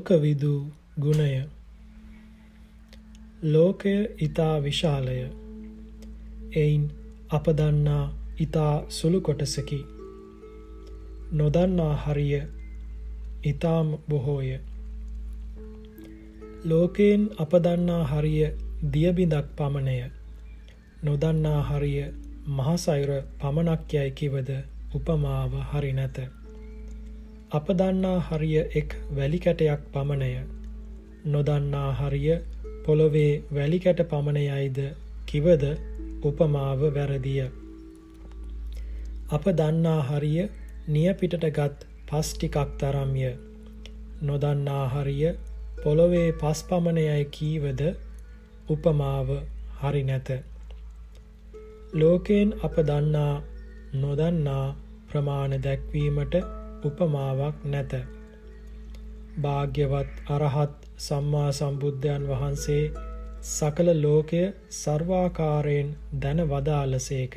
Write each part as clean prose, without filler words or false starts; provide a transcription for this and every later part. लोकविदु गुणय लोकय इता विशालय एन अपदन्ना इता सुलु कोटसकी नोदन्ना हरिय इताम बोहोय लोकेन अपदन्ना हरिय दियबिंदक पामनय नोदन्ना हरिय महासायर पामनक्यय किवद उपमाव हरिनत अपदन्ना हरिय एक වැලිකැටයක් පමණය නොදන්නා හරිය පොළවේ වැලිකැට පමණයයිද කිවද උපමාව වැරදිය අපදන්නා හරිය නිය පිටටගත් පස් ටිකක් තරම්ය නොදන්නා හරිය පොළවේ පස් පමණයයි කීවද උපමාව හරි නැත ලෝකයෙන් අපදන්නා නොදන්නා ප්‍රමාණ දැක්වීමට उपमावक नत भाग्यवत् अरहत् सम्मा संबुद्धयन् वहन्से सकल लोकय सर्वाकारेण दन वदालसेक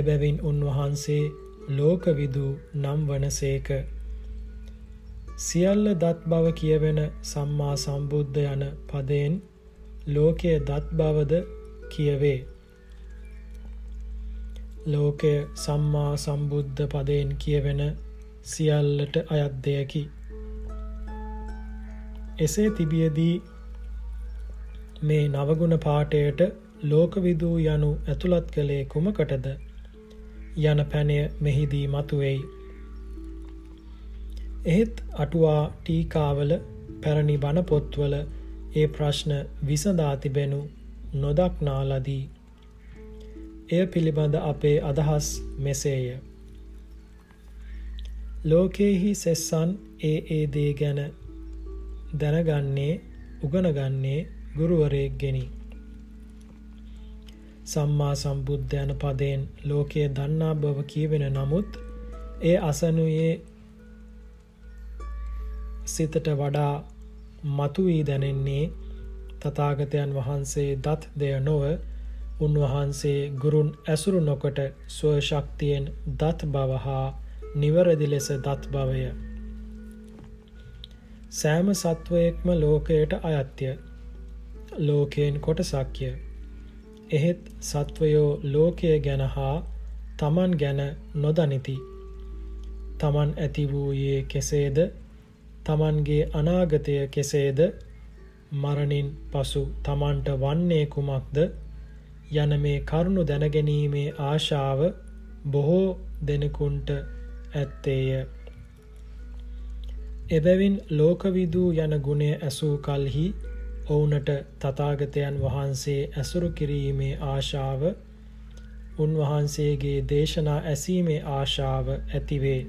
एबेविन उन्वहन्से लोकविदु නම් වනසේක සියල්ල දත් බව කියවෙන සම්මා සම්බුද්ධ යන පදයෙන් ලෝකය දත් බවද කියවේ ලෝකය සම්මා සම්බුද්ධ පදයෙන් කියවෙන සියල්ලට අයත් දෙයකි. එසේ තිබියදී මේ නවගුණ පාඨයට ලෝකවිදු යනු ඇතුළත් කළේ කුමකටද යන පැනය මෙහිදී මතුවේයි. එහෙත් අටුවා ටීකාවල පැරණි බණ පොත්වල ඒ ප්‍රශ්න විසඳා තිබෙනු නොදක්නා ලදී. එය පිළිබඳ අපේ අදහස් මෙසේය ලෝකේහි සෙස්සන් ඒ දේ ගැන දැනගන්නේ උගනගන්නේ ගුරුවරයෙක්ගෙනි සම්මා සම්බුද්ධයන පදයෙන් ලෝකයේ දන්නා බව කියවෙන නමුත් ඒ අසනුයේ සිතට වඩා මතුවී දැනෙන්නේ තථාගතයන් වහන්සේ දත් දෙය නොව උන්වහන්සේ ගුරුන් ඇසුරු නොකොට ස්වශක්තියෙන් දත් බව හා නිවැරදි ලෙස දත් බවය. සෑම සත්වයෙක්ම ලෝකයට අයත්ය. ලෝකයෙන් කොටසක්ය. එහෙත් සත්වයෝ ලෝකය ගැන හා තමන් ගැන නොදනිති. තමන් ඇති වූයේ කෙසේද? තමන්ගේ අනාගතය කෙසේද? මරණින් පසු තමන්ට වන්නේ කුමක්ද? යන මේ කරුණු දැනගැනීමේ ආශාව බොහෝ දෙනෙකුන්ට ඇත්තේය. එබැවින් ලෝකවිදු යන ගුණය ඇසූ කල්හි ඔවුනට තථාගතයන් වහන්සේ ඇසුරු කිරීමේ ආශාව උන්වහන්සේගේ දේශනා ඇසීමේ ආශාව ඇතිවේ.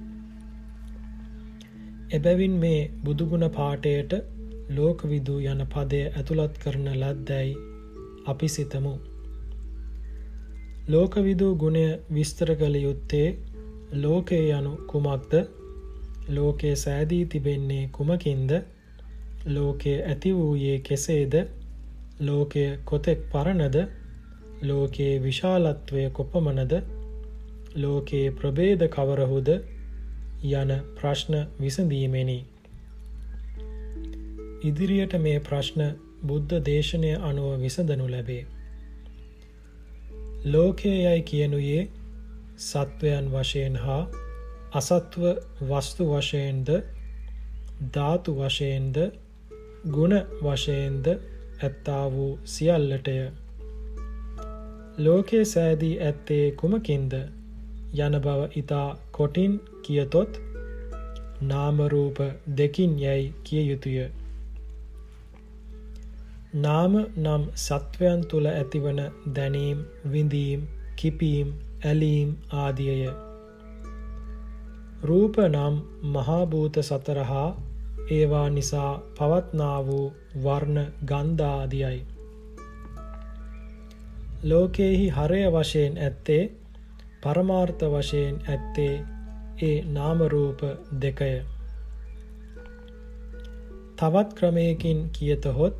එබැවින් මේ බුදුගුණ පාඨයට ලෝකවිදු යන පදය ඇතුළත් කරන ලද්දයි අපි සිතමු. ලෝකවිදු ගුණය විස්තර කළ යුත්තේ ලෝකේ යනු කුමක්ද? ලෝකේ සෑදී තිබෙන්නේ කුමකින්ද? ලෝකේ ඇති වූයේ කෙසේද? ලෝකය කොතෙක් පරණද? ලෝකේ විශාලත්වය කොපමණද? ලෝකේ ප්‍රභේද කවරහුද? යන ප්‍රශ්න විසඳීමෙනි. ඉදිරියට මේ ප්‍රශ්න බුද්ධ දේශනය අනුව විසඳනු ලැබේ. ලෝකයයි කියනුයේ සත්වයන් වශයෙන් හා අසත්ව වස්තු වශයෙන්ද ධාතු වශයෙන්ද ගුණ වශයෙන්ද ඇත්තා වූ සියල්ලටය. ලෝකයේ සෑදී ඇත්තේ කුමකින්ද යන බව ඊතා කොටින් කියතොත් නාම රූප දෙකින් යයි කිය යුතුය. නාම නම් සත්වයන් තුළ ඇතිවන දැනීම් විඳීම් කිපීම් ඇලීම් ආදියය. රූප නම් මහා භූත සතරහා ඒවා නිසා පවත්නා වූ වර්ණ ගන්ධ ආදියයි. ලෝකේහි හරය වශයෙන් ඇත්තේ පරමාර්ථ වශයෙන් ඇත්තේ ඒ නාම රූප දෙකය. තවත් ක්‍රමයකින් කියතොත්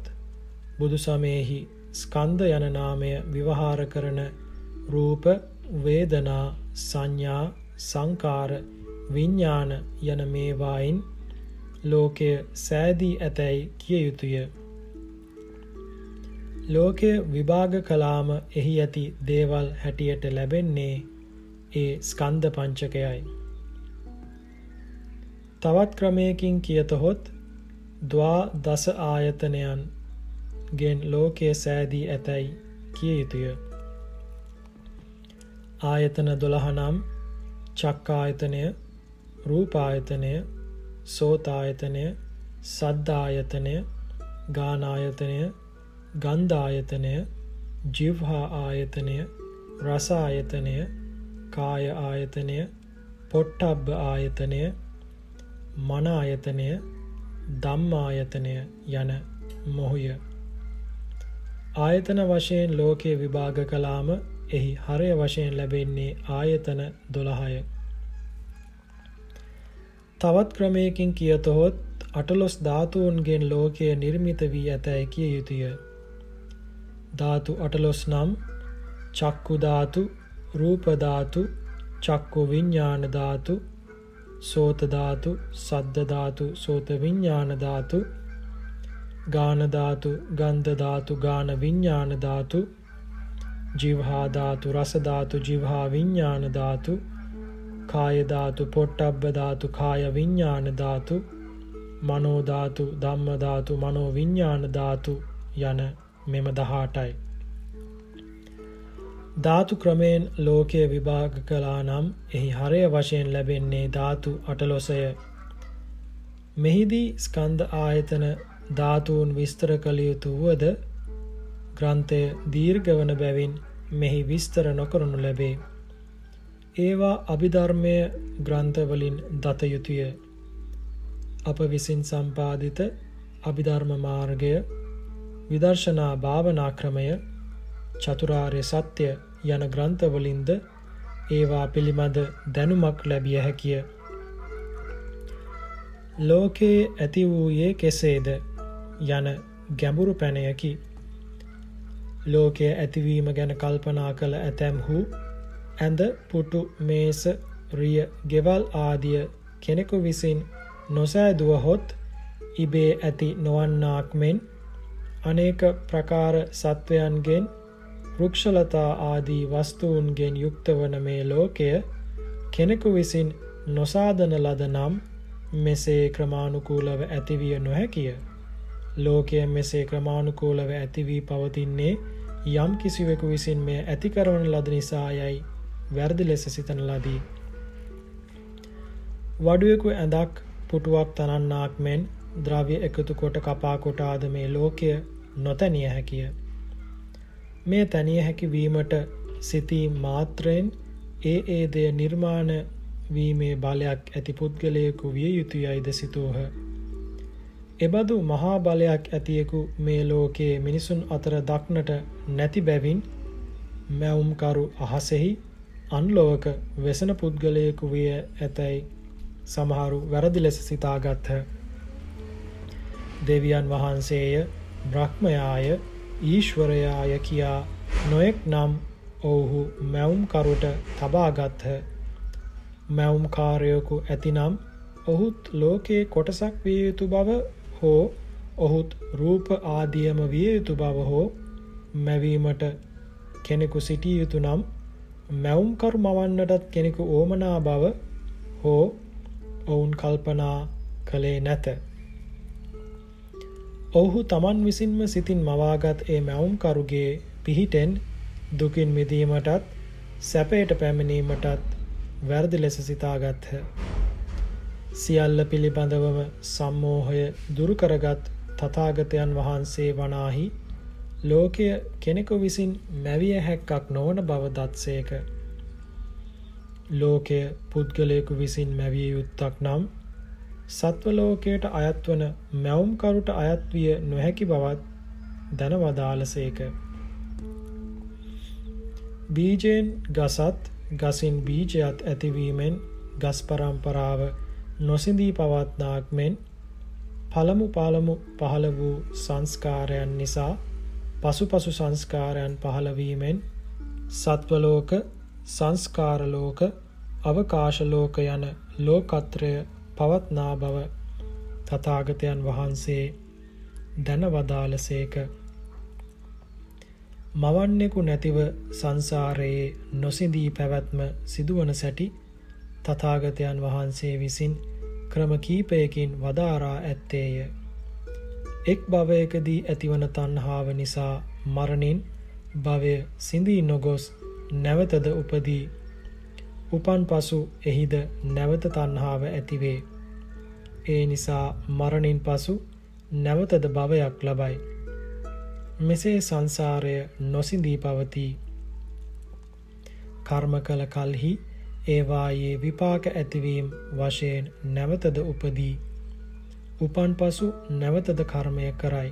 බුදු සමයෙහි ස්කන්ධ යන නාමය විවහාර කරන රූප වේදනා සංඥා සංකාර විඥාන යන මේවායින් लोके सैदी अतई कियुतुय लोके विभाग कलाम एहि ඇති දේවල් හැටියට ලැබෙන්නේ ඒ ස්කන්ධ පංචකයයි. තවත් ක්‍රමයකින් කියතොත් ද්වාදස ආයතනයන් ගෙන් ලෝකයේ සෑදී ඇතයි කිය යුතුය. ආයතන 12 නම් චක්කායතනය, රූපායතනය, සෝතායතනය, සද්දායතනය, ගානායතනය, ගන්ධායතනය, જીවහා ආයතනය, රස ආයතනය, කාය ආයතනය, පොට්ටබ්බ ආයතනය, මන ආයතනය, ධම්මායතනය යන මොහය. ආයතන වශයෙන් ලෝකේ විභාග කළාම එහි හරය වශයෙන් ලැබෙන්නේ ආයතන 12ය. තවත් ක්‍රමයකින් කියතොත් 18 ධාතුන්ගෙන් ලෝකය නිර්මිත වී ඇතැයි කිය යුතුය. ධාතු 18 නම් චක්කු ධාතු, රූප ධාතු, චක්කු විඥාන ධාතු, සෝත ධාතු, සද්ද ධාතු, සෝත විඥාන ධාතු, ගාන ධාතු, ගන්ධ ධාතු, ගාන විඥාන ධාතු, જીවහා ධාතු, රස ධාතු, જીවහා විඥාන ධාතු, කාය ධාතු, පොට්ටබ්බ ධාතු, කාය විඥාන ධාතු, මනෝ ධාතු, ධම්ම ධාතු, මනෝ විඥාන ධාතු යන මෙම 18යි. ධාතු ක්‍රමයෙන් ලෝකයේ විභාග කළා නම් එහි හරය වශයෙන් ලැබෙන්නේ ධාතු 18ය. මෙහිදී ස්කන්ධ ආයතන ධාතුන් විස්තර කළ යුතු වුවද ග්‍රන්ථය දීර්ඝවන බැවින් මෙහි විස්තර නොකරනු ලැබේ. ඒවා අභිධර්මය ග්‍රන්ථවලින් දත යුතුය. අප විසින් සම්පාදිත අභිධර්ම මාර්ගය, විදර්ශනා භාවනා ක්‍රමය, චතුරාර්ය සත්‍ය යන ග්‍රන්ථවලින්ද ඒවා පිළිබඳ දැනුමක් ලැබිය හැකිය. ලෝකේ ඇති වූයේ කෙසේද යන ගැඹුරු පැනයකි. ලෝකයේ ඇතිවීම ගැන කල්පනා කළ ඇතැම්හු ඇඳ, පුටු, මේස, රිය, ගෙවල් ආදිය කෙනෙකු විසින් නොසෑදුවහොත් ඉබේ ඇති නොවන්නාක් මෙන් අනේක ප්‍රකාර සත්වයන්ගෙන්, වෘක්ෂලතා ආදී වස්තුූන්ගෙන් යුක්තවන මේ ලෝකය කෙනෙකු විසින් නොසාධන ලද නම් මෙසේ ක්‍රමාණුකූලව ඇතිවිය නොහැකිය. ලෝකය මෙසේ ක්‍රමාණුකූලව ඇතිවී පවතින්නේ යම් කිසිවෙකු විසින් මේ ඇතිකරවන ලද නිසායයි වැරදි ලෙස සිතන ලදී. වඩුවෙකු ඇඳක් පුටුවක් තනන්නාක් මෙන් ද්‍රව්‍ය එකතු කොට කපා කොටාද මේ ලෝකය නොතැනිය හැකිය. මේ තැනිය හැකිවීමට සිතී මාත්‍රයෙන් ඒ දේ නිර්මාණ වීමේ බලයක් ඇති පුද්ගලයෙකු විය යුතුයයිද සිතූහ. එබඳු මහා බලයක් ඇතියෙකු මේ ලෝකයේ මිනිසුන් අතර දක්නට නැති බැවින් මැවුම්කරු අහසෙහි අන්ලෝක වෙසෙන පුද්ගලයෙකු විය ඇතැයි සමහරු වැරදි ලෙස සිතාගත්හ. දෙවියන් වහන්සේය, බ්‍රහ්මයාය, ඊශ්වරයාය කියා නොයෙක් නම් ඔවුහු මැවුම්කරුට තබාගත්හ. මැවුම්කාරයකු ඇතිනම් ඔහුත් ලෝකයේ කොටසක් විය යුතු බව හෝ ඔහුත් රූප ආදියම විය යුතු බව හෝ මැවීමට කෙනෙකු සිටිය යුතු නම් මැවුම්කරු මවන්නටත් කෙනෙකු ඕමනා බව හෝ ඔවුන් කල්පනා කළේ නැත. ඔහු තමන් විසින්ම සිතින් මවාගත් ඒ මැවුම්කරුගේ පිහිටෙන් දුකින් මිදීමටත් සැපයට පැමිණීමටත් වැරදි ලෙස සිතාගත්හ. සියල්ල පිළිබඳවම සම්මෝහය දුරුකරගත් තථාගතයන් වහන්සේ වනාහි ලෝකය කෙනෙකු විසින් මැවිය හැක්කක් නොවන බව දත්සේක. ලෝකය පුද්ගලයෙකු විසින් මැවිය යුත්තක් නම් සත්ව ලෝකයට අයත්වන මැවුම්කරුට අයත්විය නොහැකි බවත් දැනවදාලසේක. බීජයෙන් ගසත්, ගසින් බීජයත් ඇතිවීමෙන් ගස් පරම්පරාව නොසිඳී පවත්නාක් මෙන් පළමු පහළ වූ සංස්කාරයන් නිසා පසුපසු සංස්කාරයන් පහළවීමෙන් සත්වලෝක, සංස්කාරලෝක, අවකාශලෝක යන ලෝකත්‍රය පවත්නා බව තථාගතයන් වහන්සේ දැනවදාළසේක. මවන්නෙකු නැතිව සංසාරයේ නොසිඳී පැවැත්ම සිදුවන සැටි තථාගතයන් වහන්සේ විසින් ක්‍රම කීපයකින් වදාරා ඇත්තේය. එක් භවයකදී ඇතිවන තණ්හාව නිසා මරණින් භවය සිඳී නොගොස් නැවතද උපදී. උපන් පසු එහිද නැවත තණ්හාව ඇතිවේ. ඒ නිසා මරණින් පසු නැවතද භවයක් ලබයි. මෙසේ සංසාරය නොසිඳී පවතී. කර්ම කළ කල්හි ඒවායේ විපාක ඇතිවීම වශයෙන් නැවතද උපදී. උපන් පසු නැවතද කර්මය කරයි.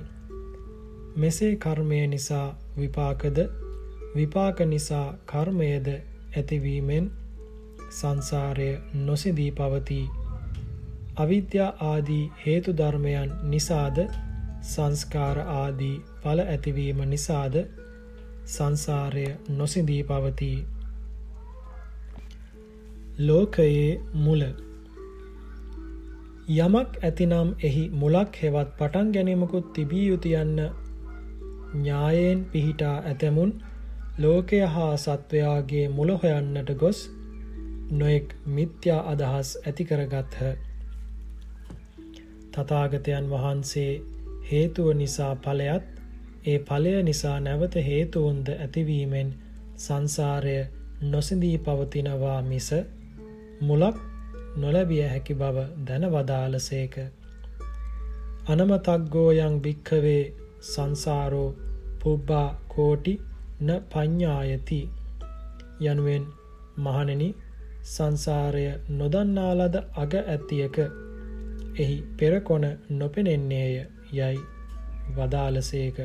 මෙසේ කර්මය නිසා විපාකද, විපාක නිසා කර්මයද ඇතිවීමෙන් සංසාරය නොසිඳී පවතී. අවිද්‍යා ආදී හේතු ධර්මයන් නිසාද, සංස්කාර ආදී ඵල ඇතිවීම නිසාද සංසාරය නොසිඳී පවතී. ලෝකයේ මුල. යමක් ඇතිනම් එහි මුලක් හෙවත් පටන් ගැනීමකුත් තිබිය යුතු යන්න ඥායෙන් පිහිටා ඇතැමුන් ලෝකය හා සත්වයාගේ මුල හොයන්නට ගොස් නොයෙක් මිත්‍යා අදහස් ඇතිකරගත්හ. තථාගතයන් වහන්සේ හේතුව නිසා ඵලයත්, ඒ ඵලය නිසා නැවත හේතුන්ද ඇතිවීමෙන් සංසාරය නොසිඳී පවතිනවා මිස මුලක් නොලැබිය හැකි බව දැනවදාළසේක. අනමතග්ගෝ යං භික්ඛවේ සංසාරෝ පුබ්බා කෝටි න පඤ්ඤායති යනුවෙන්, මහණෙනි, සංසාරය නොදන්නා ලද අග ඇතියක එහි පෙරකොන නොපෙනෙන්නේය යයි වදාළසේක.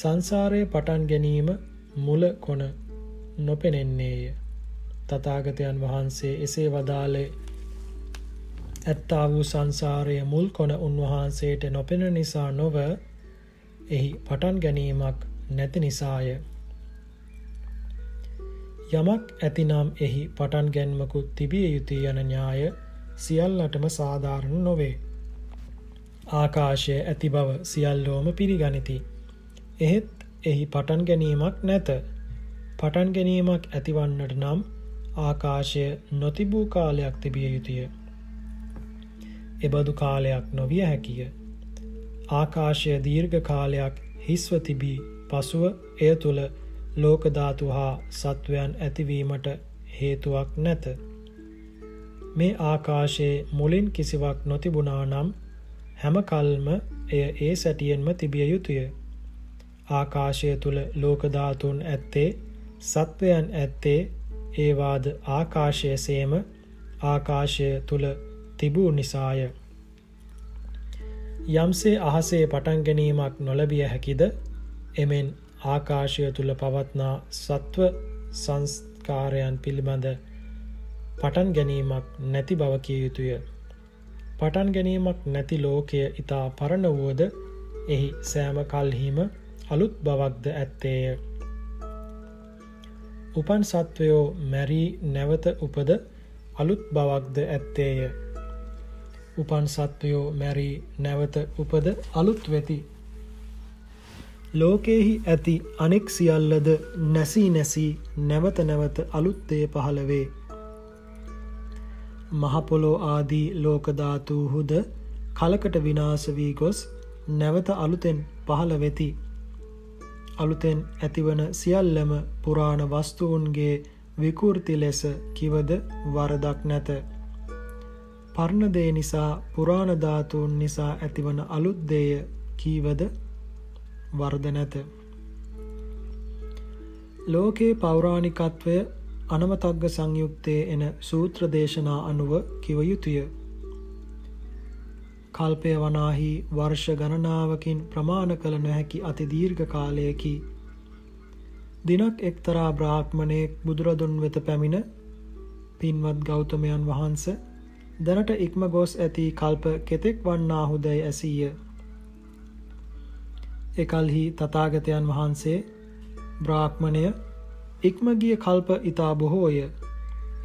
සංසාරයේ පටන් ගැනීම මුල කොන නොපෙනෙන්නේය. තථාගතයන් වහන්සේ එසේ වදාළේ ඇත්තා වූ සංසාරයේ මුල් කොන උන්වහන්සේට නොපෙනෙන නිසා නොව, එහි පටන් ගැනීමක් නැති නිසාය. යමක් ඇතිනම් එහි පටන් ගැනීමකුත් තිබිය යුතුය යන න්‍යාය සියල්ලටම සාධාරණ නොවේ. ආකාශයේ ඇති බව සියල්ලෝම පිළිගනිති. එහෙත් එහි පටන් ගැනීමක් නැත. පටන් ගැනීමක් ඇතිවන්නට නම් ආකාශය නොතිබූ කාලයක් තිබිය යුතුය. එබඳු කාලයක් නොවිය හැකිය. ආකාශය දීර්ඝ කාලයක් හිස්ව තිබී පසුව එය තුළ ලෝක ධාතු හා සත්වයන් ඇතිවීමට හේතුවක් නැත. මේ ආකාශයේ මුලින් කිසිවක් නොතිබුණා නම් හැම කල්ම එය ඒ සැටියෙන්ම තිබිය යුතුය. ආකාශය තුළ ලෝක ධාතුන් ඇත්තේ, සත්වයන් ඇත්තේ, ඒවාද ආකාශය සේම ආකාශය තුළ තිබූ නිසාය. යම්සේ අහසේ පටන් ගැනීමක් නොලැබිය හැකිද, එමෙන් ආකාශය තුළ පවත්නා සත්ව සංස්කාරයන් පිළිබඳ පටන් ගැනීමක් නැති බව කිය යුතුය. පටන් ගැනීමක් නැති ලෝකය ඉතා පරණ වුවද එහි සෑම කල්හිම අලුත් බවක්ද ඇත්තේය. උපන් සත්වයෝ මැරී නැවත උපද අලුත් බවක්ද ඇත්තේය. උපන් සත්වයෝ මැරී නැවත උපද අලුත් වෙති. ලෝකයෙහි ඇති අනෙක් සියල්ලද නැසී නැසී නැවත නැවත අලුත් දේ පහළ වේ. මහ පොළොව ආදී ලෝක ධාතුහුද කලකට විනාශ වී ගොස් නැවත අලුතෙන් පහළ වෙති. අලුතෙන් ඇතිවන සියල්ලම පුරාණ වස්තුන්ගේ විකෘති ලෙස කිවද වරදක් නැත. පරණ දේ නිසා, පුරාණ ධාතුන් නිසා ඇතිවන අලුත් දේය කීවද වරද නැත. ලෝකේ පෞරාණිකත්වය අනමතග්ග සංයුත්තේ එන සූත්‍ර දේශනා අනුව කිව යුතුය. කල්පය වනාහි වර්ෂ ගණනාවකින් ප්‍රමාණ කළ නොහැකි අති දීර්ඝ කාලයකි. දිනක් එක්තරා බ්‍රාහ්මණයෙක් බුදුරදුන් වෙත පැමිණ, පින්වත් ගෞතමයන් වහන්ස, දැනට ඉක්ම ගොස් ඇති කල්ප කෙතෙක් වන්නාහුදැයි ඇසීය. එකල්හි තථාගතයන් වහන්සේ, බ්‍රාහ්මණය, ඉක්ම ගිය කල්ප ඉතා බොහෝය.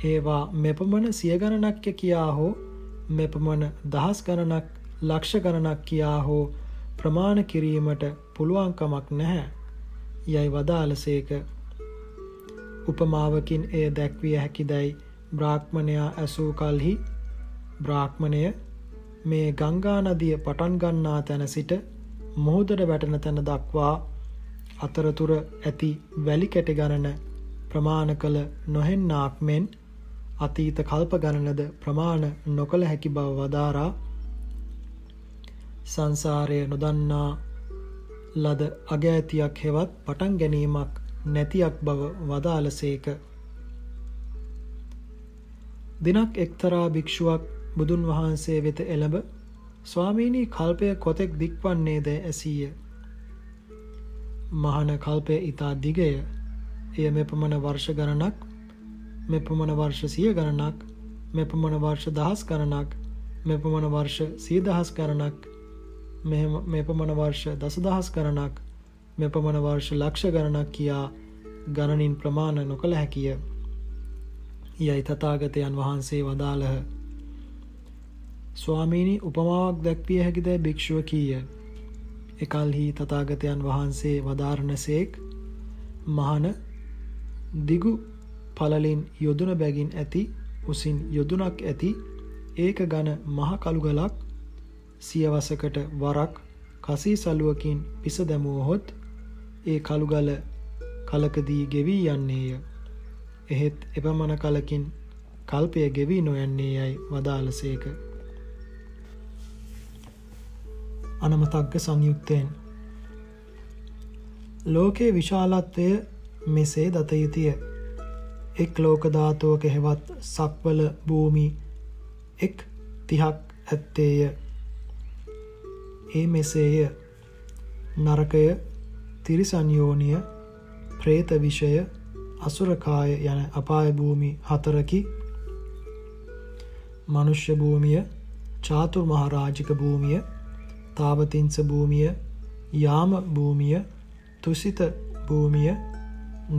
ඒවා මෙපමණ සිය ගණනක්ය කියා හෝ मेपमन दहस गणना लक्ष गणना किया हो प्रमाण किरीमट පුළුවන්කමක් නැහැ යයි වදාළසේක. උපමාවකින් එය දැක්විය හැකිදයි බ්‍රාහ්මණයා ඇසූ කලෙහි බ්‍රාහ්මණය මේ ගංගා නදිය පටන් ගන්නා තැන සිට මොහොතට වැටෙන තැන දක්වා අතරතුර ඇති වැලි කැට ගණන ප්‍රමාණ කළ නොහෙන්නාක් මෙන් අතීත කල්ප ගණනද ප්‍රමාණ නොකළ හැකි බව වදාරා සංසාරය නොදන්නා ලද අගෑතියක් හෙවත් පටන් ගැනීමක් නැතියක් බව වදාළසේක. දිනක් එක්තරා භික්ෂුවක් බුදුන් වහන්සේ වෙත එළඹ ස්වාමීනි කල්පය කොතෙක් දික්වන්නේද ඇසීය. මහාන කල්පය ඊතා දිගය. එය මෙපමණ වර්ෂ ගණනක්, මෙපමණ වර්ෂ සිය ගණනක්, මෙපමණ වර්ෂ දහස් ගණනක්, මෙපමණ වර්ෂ සිය දහස් ගණනක්, මෙපමණ වර්ෂ දසදහස් ගණනක්, මෙපමණ වර්ෂ ලක්ෂ ගණනක් කියා ගණනින් ප්‍රමාණ නොකළ හැකිය යයි තථාගතයන් වහන්සේ වදාළහ. ස්වාමීනි උපමාවක් දැක්විය හැකිදැයි භික්ෂුව කීය. එකල්හි තථාගතයන් වහන්සේ වදාරණසේක් මහණ දිගු පළලින් යොදුන බැගින් ඇති උසින් යොදුනක් ඇති ඒක ඝන මහ කළු ගලක් සියවසකට වරක් කසී සලුවකින් පිස දැමුවහොත් ඒ කළුගල කලකදී ගෙවී යන්නේය. එහෙත් එපමණ කලකින් කල්පය ගෙවී නොයන්නේ යයි වදාළසේක. අනමතග්ග සංයුත්තෙන් ලෝකේ විශාලත්වය මෙසේ දත යුතුය. එක් ලෝක ධාතුවක හෙවත් සක්වල භූමි 130ක් ඇත්තේය. ඒ මෙසේය: නරකය, තිරිසන් යෝනිය, ප්‍රේත විෂය, අසුරකාය යන අපාය භූමි 4කි. මනුෂ්‍ය භූමිය, චාතුර්මහරාජික භූමිය, තාවතිංස භූමිය, යාම භූමිය, තුසිත භූමිය,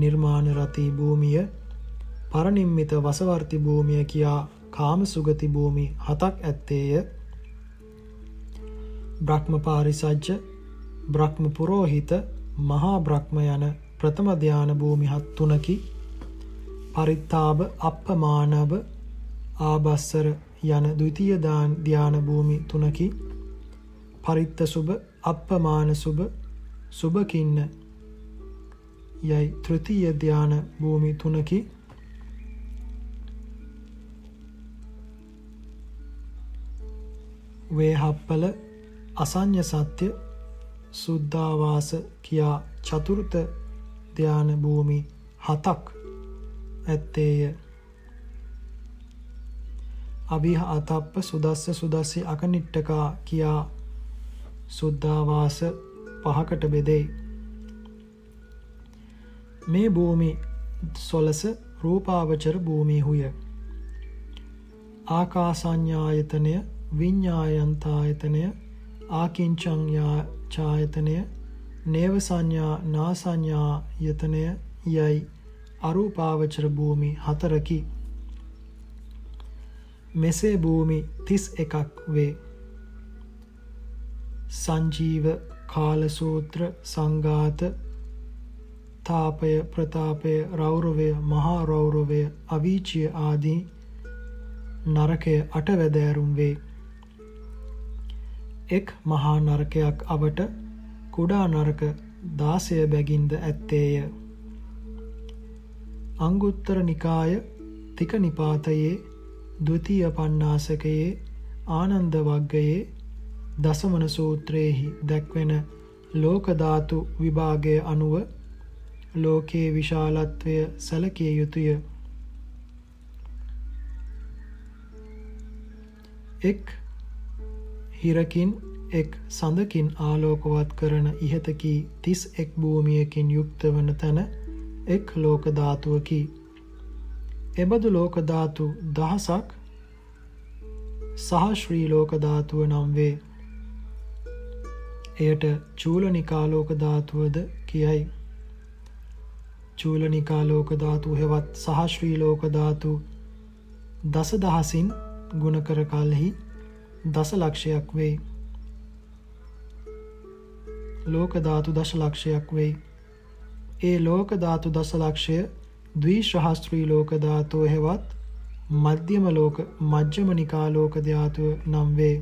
නිර්මාණ රති භූමිය, පරනිම්මිත වසවර්ති භූමිය කියා කාම සුගති භූමි 7ක් ඇත්තේය. බ්‍රහ්ම පාරිසජ්ජ, බ්‍රහ්ම පුරෝහිත, මහා බ්‍රහ්ම යන ප්‍රථම ධාන භූමි 3කි. පරිත්තාබ, අප්පමානබ, ආබස්සර යන ද්විතීය ධාන භූමි 3කි. පරිත්ත සුභ, අප්පමාන සුභ, සුභකින්න යයි තෘතීය ධාන භූමි 3කි. වේහප්පල, අසඤ්ඤ සත්‍ය, සුද්ධාවාස කියා චතුර්ථ ධාන භූමි 7ක් ඇත්තේය. අභිහ අතප්ප, සුදස්ස, සුදස්සී අකනිට්ඨකා කියා සුද්ධාවාස 5කට බෙදෙයි. මේ භූමි 12 රූපාවචර භූමි හුය. ආකාසඤ්ඤායතනය, විඤ්ඤායන්තායතනය, ආකින්චඤ්ඤා ඡායතනය, නේව සංඥා නා සංඥා යතනය යයි අරූපාවචර භූමි 4කි. මෙසේ භූමි 31ක් වේ. සංජීව, කාලසූත්‍ර, සංඝාත, තාපය, ප්‍රතාපය, රෞරවය, මහා රෞරවය, අවීචිය ආදී නරකය 8 වැදෑරුම් වේ. එක් මහා නරකයක් අවට කුඩා නරක 16 බැගින්ද ඇත්තේය. අංගුත්තර නිකාය තික නිපාතයේ, ද්විතීය පණ්ණාසකයේ, ආනන්ද වග්ගයේ, දසමන සූත්‍රයේහි දැක්වෙන ලෝක ධාතු විභාගය අනුව ලෝකේ විශාලත්වය සැලකිය යුතුය. එක් හිරකින්, එක් සඳකින් ආලෝකවත් කරන ඉහතකි 31 භූමියකින් යුක්ත වන තැන එක් ලෝක ධාතුවකි. එබඳු ලෝක ධාතු 1000ක් සහ ශ්‍රී ලෝක ධාතුව නම් වේ. එයට චූලනිකා ලෝක ධාතුවද කියයි. චූලනිකා ලෝක ධාතුව හෙවත් සහ ශ්‍රී ලෝක ධාතු 10000න් ගුණ කර කලෙහි 10 लाख 91 लोक धातु 10 लाख 91 ए लोक धातु 10 लाख द्विसहस्री लोक धातु हेवत् मध्यम लोक मध्यमनिका लोक धातु 90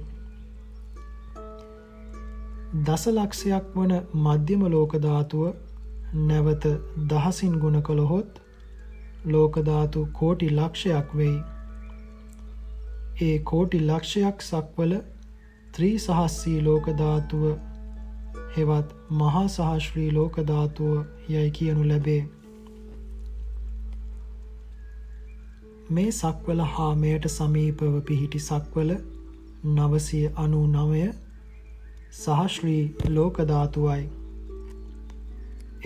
10 लाख वन मध्यम लोक धातु नवत 10 गुण कलहोत लोक धातु कोटि लक्षयक वे ए कोटि लक्षयक सक्वल 3 सहस्री लोक धातु हेवत् महासहस्री लोक धातु यैकी अनुलबे මේ සක්වල හා මෙයට සමීපව පිහිටි සක්වල 999 සහශ්‍රී ලෝක ධාතුවයි.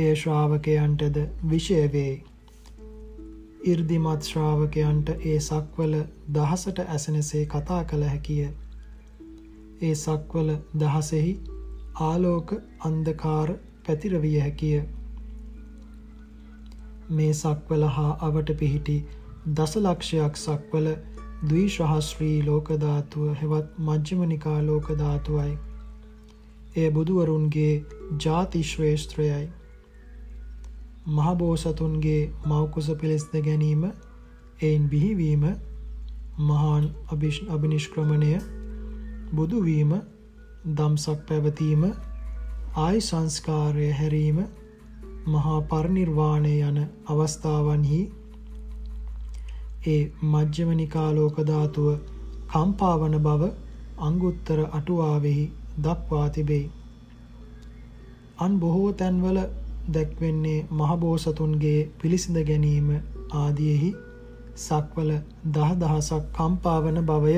ඒ ශ්‍රාවකයන්ටද විශේෂ වේ. 이르දිමත් ශ්‍රාවකයන්ට ඒ සක්වල 10ට ඇසෙනසේ කතා කළ හැකිය. ඒ සක්වල 10හි ආලෝක අන්ධකාර පැතිරවිය හැකිය. මේ සක්වල හා අවට පිහිටි 10 लाख सक्वल द्विसहस्री लोक धातु हेवत् मध्यमनिका लोक धातु आय ए बुधवरुणगे जाति श्रेष्ठय महाबोसतुनगे मौकुस पिलिस्द गनीम एन बिहिवीम महान अभिनिष्क्रमणय बुधुवीम दमसक पैवतीम आय संस्कार हरीम महापरिनिर्वाण यन अवस्थावन ही ए मध्यमनिका लोक धातु कंपावन भव अंगुत्तर अटुआवेहि दक्वा तिबेई अन बहो तन्वल दक्वेन्ने महाबोसतुनगे पिलिसिंद गैनीम आदियेहि सक्वल 10 दहसक कंपावन भवय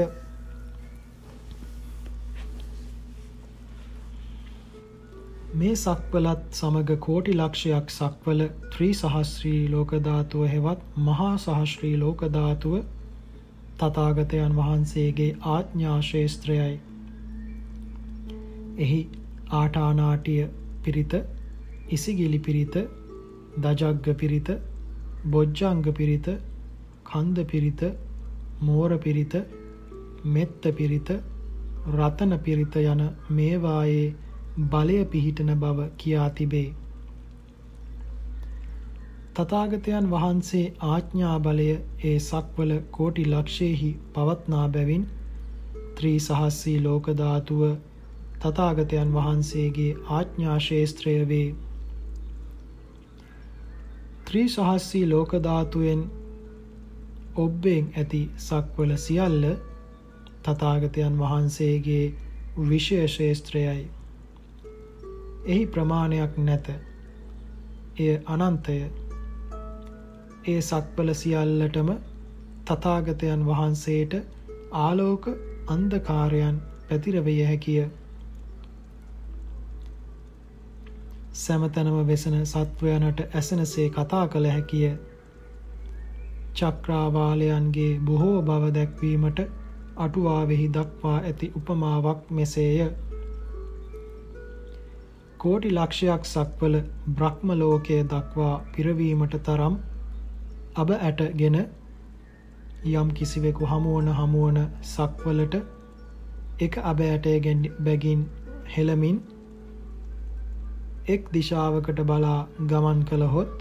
මේ සක්වලත් සමග කෝටි ලක්ෂයක් සක්වල 3 සහස්‍රී ලෝක ධාතුව හෙවත් මහා සහස්‍රී ලෝක ධාතුව තථාගතයන් වහන්සේගේ ආඥා ශේස්ත්‍රයයි. එහි ආටානාටිය පිරිත, ඉසිගිලි පිරිත, දජග්ග පිරිත, බොජ්ජංග පිරිත, කන්ද පිරිත, මෝර පිරිත, මෙත්ත පිරිත, රතන පිරිත යන මේවායේ බලය පිහිටන බව කියා තිබේ. තථාගතයන් වහන්සේ ආඥා බලය ඒ සක්වල කෝටි ලක්ෂයේහි පවත්නා බැවින් 3 සහස්‍රී ලෝක ධාතුව තථාගතයන් වහන්සේගේ ආඥා ශේස්ත්‍රය වේ. 3 සහස්‍රී ලෝක ධාතුවෙන් ඔබ්බෙන් ඇති සක්වල සියල්ල තථාගතයන් වහන්සේගේ විශේෂ ශේස්ත්‍රයයි. එහි ප්‍රමාණයක් නැත. එය අනන්තය. ඒ සක්වල සියල්ලටම තථාගතයන් වහන්සේට ආලෝක අන්ධකාරයන් පැතිරවිය හැකිය. සමතනම වෙසෙන සත්වයන්ට ඇසෙනසේ කතා කළ හැකිය. චක්‍රාවාලයන්ගේ බොහෝ බව දැක්වීමට අටුවාවෙහි දක්වා ඇති උපමාවක් මෙසේය. කෝටි ලක්ෂයක් සක්වල බ්‍රහ්ම ලෝකයේ දක්වා පිරවීමට තරම් අබ ඇටගෙන යම් කිසිවෙකු හමුවන සක්වලට එක අබ ඇටයෙන් බැගින් හෙලමින් එක් දිශාවකට බලා ගමන් කළහොත්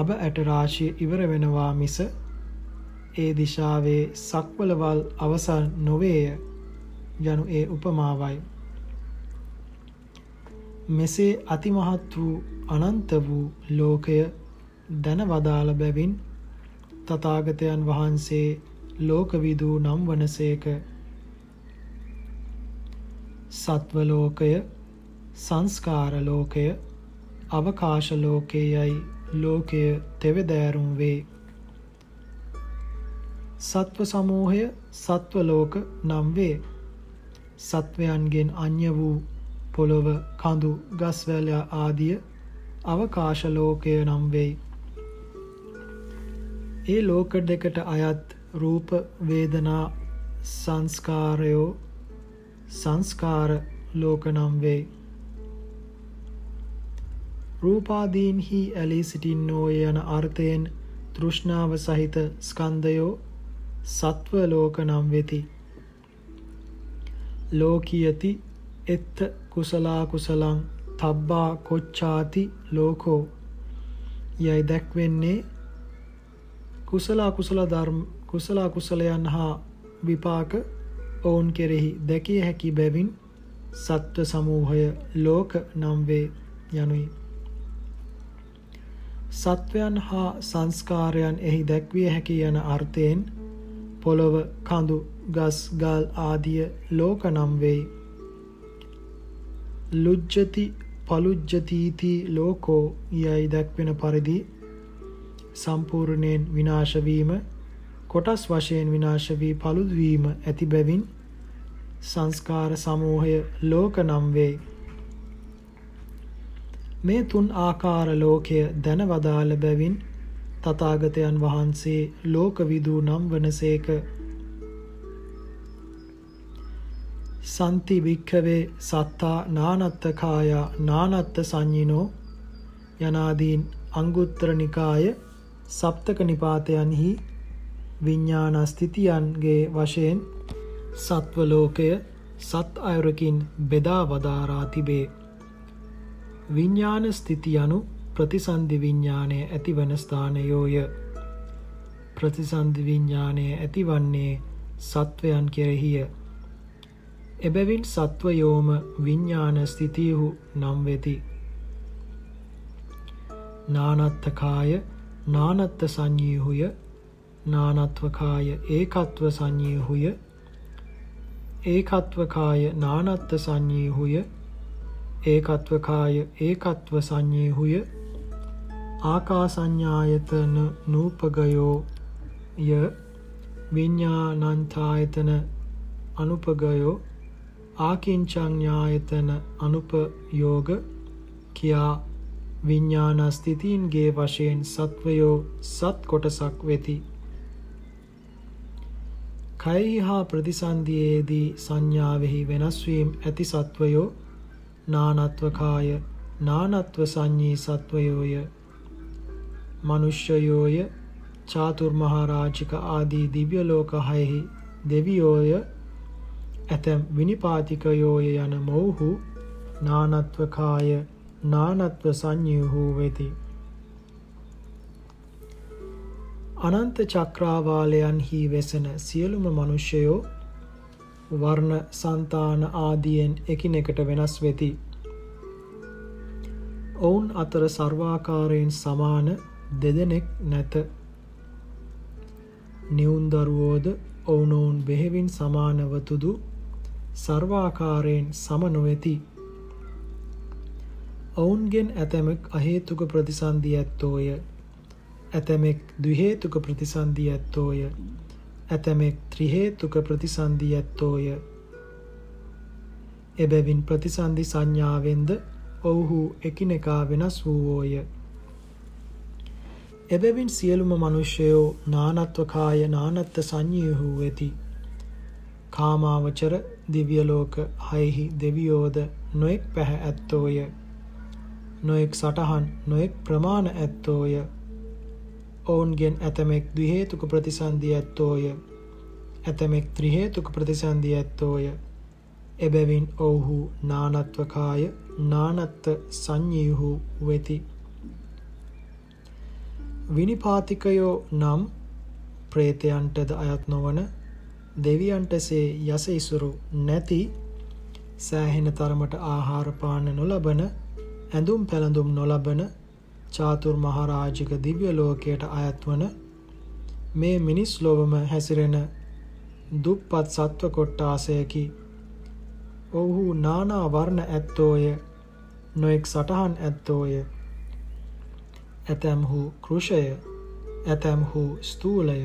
අබ ඇට රාශිය ඉවර වෙනවා මිස ඒ දිශාවේ සක්වලවල් අවසන් නොවේය යනු ඒ උපමාවයි. මෙසේ අතිමහත් වූ අනන්ත වූ ලෝකය දන වදාළ බැවින් තථාගතයන් වහන්සේ ලෝකවිදූ නම් වනසේක. සත්ව ලෝකය, සංස්කාර ලෝකය, අවකාශ ලෝකයයි ලෝකය තෙවදෑරුම් වේ. සත්ව සමූහය සත්ව ලෝක නම් වේ. සත්වයන්ගෙන් අන්‍ය වූ පොළොව, කඳු, ගස්වැල ආදිය අවකාශ ලෝකය නම් වේ. ඒ ලෝක දෙකට අයත් රූප, වේදනා, සංස්කාරයෝ සංස්කාර ලෝක නම් වේ. රූපාදීන්හි ඇලී සිටින්නෝ යන අර්ථයෙන් තෘෂ්ණාව සහිත ස්කන්ධයෝ සත්ව ලෝක නම් වෙති. लोकियति इत्थ कुसला कुसलं थब्बा कोच्चाति लोको। यह दक्वेन्ने कुसला कुसलयन विपाक ओन के रही देखिए है कि बेविन सत्व समूह लोक नाम वे यानुई सत्वयन संस्कारयन एहि दक्विय है कि यन अर्थेन पोलव खांदु गस गल आदि लोक नाम वे लुज्जति पलुज्जतीति लोको। यह दक्विन परिधि संपूर्णेन विनाशवीम कोटस वशेन विनाशवी फलुद्वीम एति बेविन संस्कार समूह लोक नाम वे। මේ තුන් ආකාර ලෝකය දනවදාල බැවින් තථාගතයන් වහන්සේ ලෝකවිදු නම් වනසේක। සම්ති වික්ඛවේ සත්තා නානත්ත කායා නානත්ත සංඤිනෝ යනාදීන් අංගුත්තර නිකාය සප්තක නිපාතයන්හි විඥාන ස්ථිතියන්ගේ වශයෙන් සත්ව ලෝකය සත් අයරකින් බෙදා වදාරා තිබේ। विज्ञान स्थितियानु प्रतिसंधि विज्ञाने अतिवन स्थानयोय प्रतिसंधि विज्ञाने अतिवन्ने सत्वयन केरहिय एबेविन सत्वयोम विज्ञान स्थितिहु नाम वेति। नानत्थकाय नानत्थ संयुहुय नानत्वकाय एकत्व संयुहुय एकत्वकाय नानत्थ संयुहुय एकत्वकाय एकत्व संज्ञेहुय आकाशन्यायतन नूपगयो य विज्ञानान्तायतन अनुपगयो आकिंचन्यायतन अनुपयोग किया विज्ञानस्थितिन गे वशेन सत्वयो सत् कोटसक वेति। खैहा प्रतिसंधियेदी संज्ञावेहि वेनस्वीम अति सत्वयो नानत्वकाय नानत्वसंज्ञी सत्वयोय मनुष्ययोय चातुर्महाराजिक आदि दिव्यलोकहैः देवियोय अतः विनिपातिकयोय यन मोहु नानत्वकाय नानत्वसंज्ञुः वेति। अनंत चक्रावालयन हि वेसन सियलुम मनुष्ययो वर्ण संतान आदियन एकिनेकट वेनस वेति। ओन अतर सर्वाकारेण समान देदेनेक नत न्यून दरुओद ओनोन बेहेविन समान वतुदु सर्वाकारेण समनोवेति। ओनगेन अतमेक अहेतुक प्रतिसंधियत्तोय अतमेक द्विहेतुक प्रतिसंधियत्तोय अतमेक त्रिहेतुक प्रतिसंधियत्तोय एबेविन प्रतिसंधि संज्ञावेन्द ओहु एकिनेका वेनस वूवोय। एबेविन सियलुम मनुष्ययो नानत्वकाय नानत्त संज्ञेहु वेति। कामावचर दिव्यलोक हयहि देवियोद नोएक पह अत्तोय नोएक सटहन नोएक प्रमाण अत्तोय ओनगेन अतमेक द्विहेतुक प्रतिसंधियत्तोय अतमेक त्रिहेतुक प्रतिसंधियत्तोय एबेविन ओहु नानत्वकाय नानत्त संज्ञेहु वेति। विनिपातिकयो नाम प्रेतयंटद अयत නොවන දෙවියන්ටසේ යස ඉසුරු නැති සෑහෙන තරමට ආහාර පාන නොලබන ඇඳුම් පැළඳුම් නොලබන චාතුර්මහරාජික දිව්‍ය ලෝකයට අයත් වන මේ මිනිස් ලෝවම හැසිරෙන දුප්පත් සත්ව කොට්ටාසයකි। ඔහු නානා වර්ණ ඇත්තෝය නොඑක් සටහන් ඇත්තෝය ඇතැම්හු කෘෂය ඇතැම්හු ස්ථූලය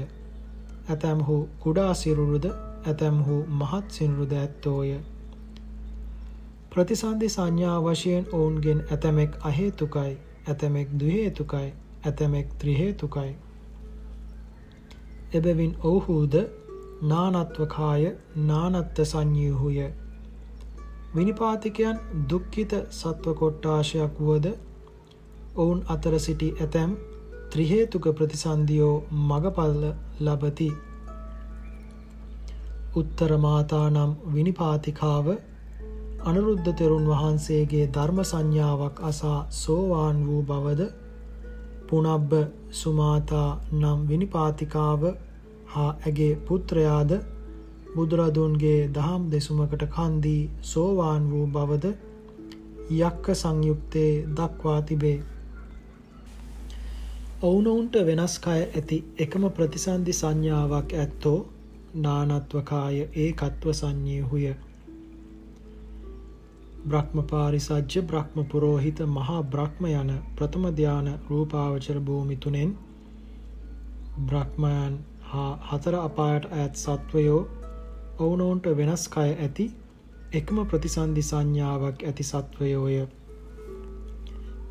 ඇතැම්හු කුඩා සිරුරුද ඇතැම්හු මහත් සිරුරුද ඇත්තෝය। ප්‍රතිසන්ධි සංඥා වශයෙන් ඔවුන්ගෙන් ඇතැමෙක් අහේතුකයි ඇතැමෙක් ද්විහෙතුකයි ඇතැමෙක් ත්‍රිහෙතුකයි එබැවින් ඔවුහුද නානත්වකාය නානත්ත සංඤ්ඤුහුය। විනිපාතිකයන් දුක්ඛිත සත්ව කොට්ටාශයක් වුවද ඔවුන් අතර සිටි ඇතැම් ත්‍රිහෙතුක ප්‍රතිසන්ධියෝ මගපල ලබති। उत्तरमातानां विनिपातिकाव अनिरुद्ध තෙරුන් වහන්සේගේ ධර්ම සංඥාවක් අසා සෝවාන් වූ බවද පුනබ්බ සුමාතා නම් විනිපාතිකාව හා ඇගේ පුත්‍රයාද බුදුරදුන්ගේ දහම් දෙසුමකට කන්දී සෝවාන් වූ බවද යක්ක සංයුක්තේ දක්වා තිබේ. ඔවුනොවුන්ට වෙනස්කය ඇති එකම ප්‍රතිසන්දි සංඥාවක් ඇත්තෝ නානත්වකාය ඒකත්ව සංඥේහුය. බ්‍රහ්මපාරිසජ්ජ බ්‍රහ්මපුරෝහිත මහා බ්‍රහ්ම යන ප්‍රථම ධාන රූපාවචර භූමි තුනෙන් බ්‍රහ්මයන් හා හතර අපායට අයත් සත්වයෝ ඔවුනොවුන්ට වෙනස් කය ඇති එකම ප්‍රතිසන්දි සංඥාවක් ඇති සත්වයෝය.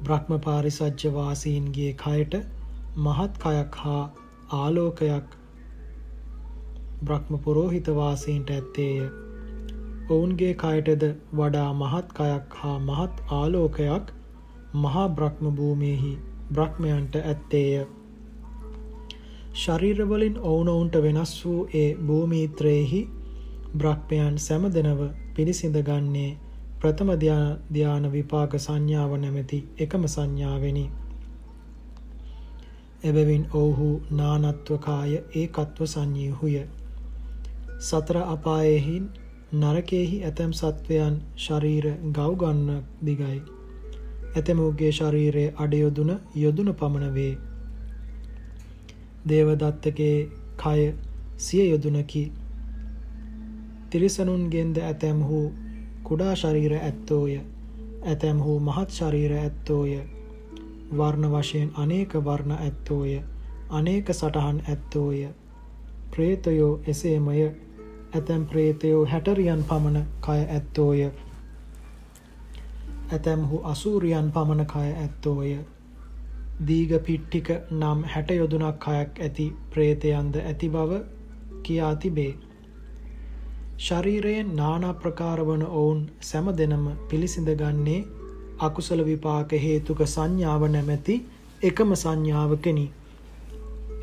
බ්‍රහ්මපාරිසජ්ජ වාසීන්ගේ කයට මහත් කයක් හා ආලෝකයක් බ්‍රහ්මපුරෝහිත වාසීන්ට ඇත්තේය. ඔවුන්ගේ කයටද වඩා මහත් කයක් හා මහත් ආලෝකයක් මහා බ්‍රහ්ම භූමියෙහි බ්‍රහ්මයන්ට ඇත්තේය. ශරීරවලින් ඔවුනොවුන්ට වෙනස් වූ ඒ භූමිත්‍රයෙහි බ්‍රහ්මයන් සැමදෙනව පිළිසිඳගන්නේ ප්‍රථම ධාන විපාක සංඥාව නැමැති එකම සංඥාවෙනි. එබැවින් ඔවුහු නානත්වකාය ඒකත්ව සංඥේහුය. සතර අපායෙහි නරකයෙහි ඇතැම් සත්වයන් ශරීර ගව්ගන්න දිගයි. ඇතැමූගේ ශරීරයේ අඩයොදුන යොදුන පමණ වේ. දේවදත්තගේ කය සිය යොදුනකි. තිරිසනුන්ගෙන්ද ඇතැම්හු කුඩා ශරීර ඇත්තෝය. ඇතැම්හු මහත් ශරීර ඇත්තෝය. වර්ණ වශයෙන් අනේක වර්ණ ඇත්තෝය. අනේක සටහන් ඇත්තෝය. ප්‍රේතයෝ එසේමය. ඇතැම් ප්‍රේතයෝ 60 පමණ කය ඇත්තෝය. ඇතැම්හු 80 පමණ කය ඇත්තෝය. දීඝපිට්ඨික නම් 60 කයක් ඇති ප්‍රේතයන්ද ඇති බව කියා තිබේ. ශරීරයෙන් নানা ප්‍රකාර වන ඔවුන් සැමදෙනම පිළිසිඳගන්නේ අකුසල විපාක හේතුක සංඥාව නැමැති එකම සංඥාවකෙනි.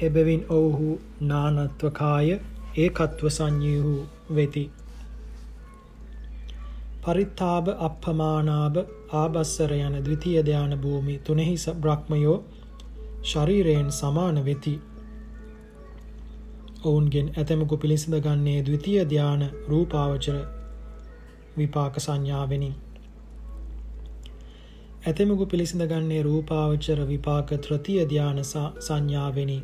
එබැවින් ඔවුහු නානත්වකාය ඒකත්ව සංඥේහු වෙති. පරිත්තාබ අප්පමානාබ ආබස්සර යන ද්විතීය ධාන භූමි තුනෙහි බ්‍රහ්මයෝ ශරීරයෙන් සමාන වෙති. ඔවුන්ගෙන් ඇතැමකු පිළිසිඳගන්නේ ද්විතීය ධාන රූපාවචර විපාක සංඥාවෙනි. ඇතැමකු පිළිසිඳගන්නේ රූපාවචර විපාක තෘතීය ධාන සංඥාවෙනි.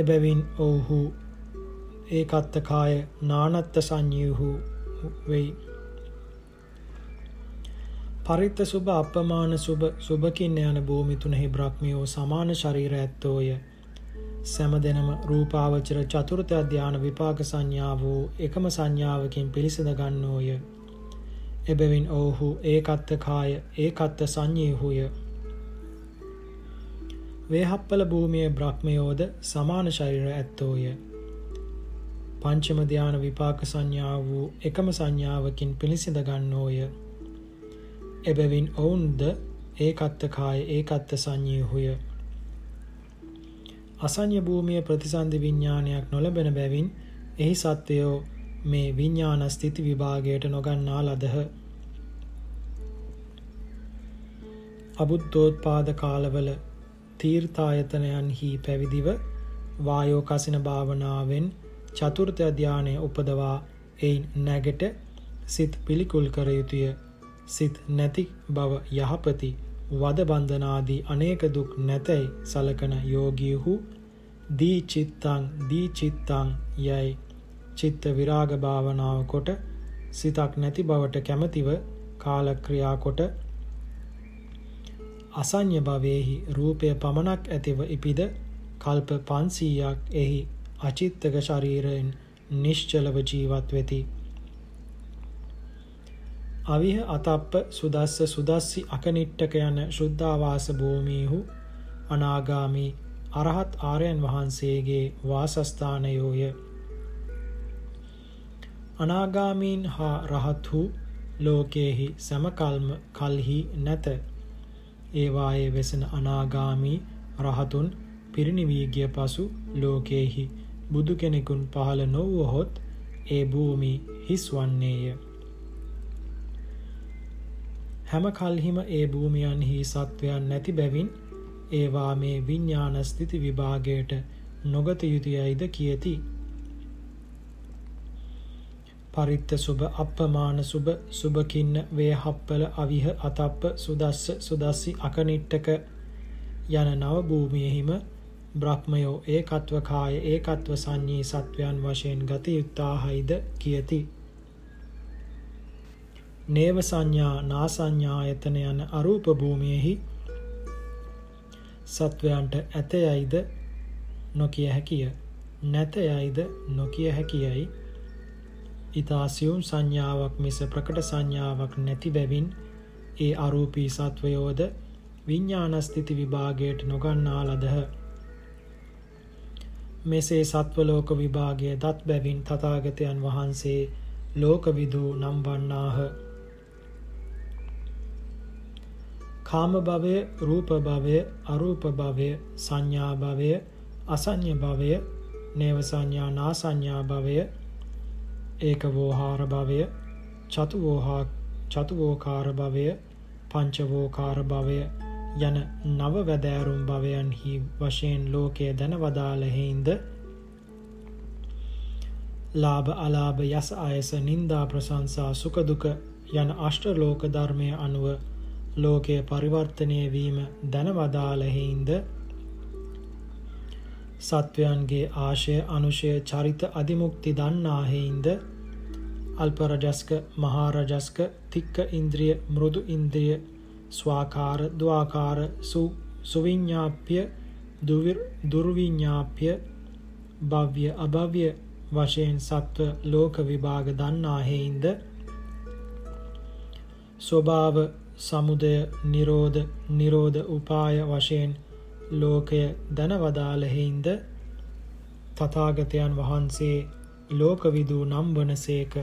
එබැවින් ඔවුහු ඒකත්තකාය නානත්ත සංඥේහු වෙයි. පරිත්ත සුභ අපමාන සුභ සුභකින්න යන භූමි තුනෙහි බ්‍රහ්මියෝ සමාන ශරීර ඇත්තෝය. සැමදෙනම රූපාවචර චතුර්ථ ධාන විපාක සංඥාව වූ එකම සංඥාවකින් පිළිසඳ ගන්නෝය. එබැවින් ඔවුහු ඒකත්තකාය ඒකත්ත සංඥේහුය. වේහප්පල භූමියේ බ්‍රහ්මයෝද සමාන ශරීර ඇත්තෝය. පංචම ධාන විපාක සංඥාව වූ එකම සංඥාවකින් පිළිසිඳ ගන්නෝය. එබැවින් ඔවුන්ද ඒකත්තකාය ඒකත්ත සංඥේහුය. අසඤ්ඤ භූමියේ ප්‍රතිසන්දි විඥානයක් නොලැබෙන බැවින් එහි සත්වයෝ මේ විඥාන ස්ථಿತಿ විභාගයට නොගන්නා ලදහ. අබුද්ධෝත්පාද කාලවල තීර්ථායතනයන්හි පැවිදිව වායෝ කසින භාවනාවෙන් චතුර්ථ ධානය උපදවා එයින් නැගට සිත පිළිකුල් කර යුතුය. සිත නැති බව යහපති වද බන්ධනාදී අනේක දුක් නැතැයි සලකන යෝගීහු දී චිත්තං යයි චිත්ත විරාග භාවනාව කොට සිතක් නැති බවට කැමැතිව කාලක්‍රියා කොට අසඤ්ඤ භවයේහි රූපය පමණක් ඇතිව ඉපිද කල්ප 500ක් එහි අචිත්තක ශරීරයෙන් නිශ්චලව ජීවත් වෙති. අවිහ අතප්ප සුදස්ස සුදස්සි අකනිට්ඨක යන ශුද්ධාවාස භූමීහු අනාගාමි අරහත් ආර්යයන් වහන්සේගේ වාසස්ථානයෝය. අනාගාමීන් හා රහත් වූ ලෝකයේහි සමකල්ම කල්හි නැත. ඒවායේ වෙසෙන අනාගාමී රහතුන් පිරිනිවී ගිය පසු ලෝකයේහි බුදු කෙනෙකුන් පහළ නොවුවහොත් ඒ භූමි හිස් වන්නේය. හැම කල්හිම ඒ භූමියන්හි සත්වයන් නැති බැවින් ඒවා මේ විඤ්ඤාණ ස්ථಿತಿ විභාගයට නොගත යුතුයයිද කියති. පරිත්ත සුබ අප්පමාන සුබ සුබකින්න වේහප්පල අවිහ අතප්ප සුදස්ස සුදස්සි අකනිට්ටක යන නව භූමියෙහිම බ්‍රහ්මයෝ ඒකත්ව කාය ඒකත්ව සංඤී සත්වයන් වශයෙන් ගත යුත්තාහයිද කියති. නේව සංඥා නා සංඥායතන යන අරූප භූමියෙහි සත්වයන්ට ඇතයයිද නොකිය හැකිය, නැතයයිද නොකිය හැකියයි. ඊතා සියුම් සංඥාවක් මිස ප්‍රකට සංඥාවක් නැති බැවින් ඒ අරූපී සත්වයෝද විඥාන ස්ථಿತಿ විභාගයට නොගන්නා ලදහ. මෙසේ සත්වලෝක විභාගය දත් බැවින් තථාගතයන් වහන්සේ ලෝකවිදූ නම් වන්නාහ. කාම භවය, රූප භවය, අරූප භවය, සංඥා භවය, අසඤ්ඤ භවය, නේව සංඥා නා සංඥා භවය, ඒකවෝහාර භවය, චතුවෝකාර භවය, පංචවෝකාර භවය යන නව වැදෑරුම් භවයන්හි වශයෙන් ලෝකය දැන වදාළෙහින්ද ලාභ අලාභ යස ආයස නින්දා ප්‍රශංසා සුඛ දුක යන අෂ්ටලෝක ධර්මය අනුව ලෝකය පරිවර්තනය වීම දැන වදාළෙහින්ද සත්වයන්ගේ ආශය අනුශය චරිත අධිමුක්ති දන්නාහෙයින්ද අල්පරජස්ක මහරජස්ක තික්ක ඉන්ද්‍රිය මෘදු ඉන්ද්‍රිය ස්වාකාර ද්වාකාර සුවිඤ්ඤාප්‍ය දුර්විඤ්ඤාප්‍ය භව්‍ය අභව්‍ය වශයෙන් සත්ව ලෝක විභාග දන්නාහෙයින්ද ස්වභාව සමුදය නිරෝධ නිරෝධ උපාය වශයෙන් ලෝකය දනවදාලෙහින්ද තථාගතයන් වහන්සේ ලෝකවිදූ නම් වනසේක.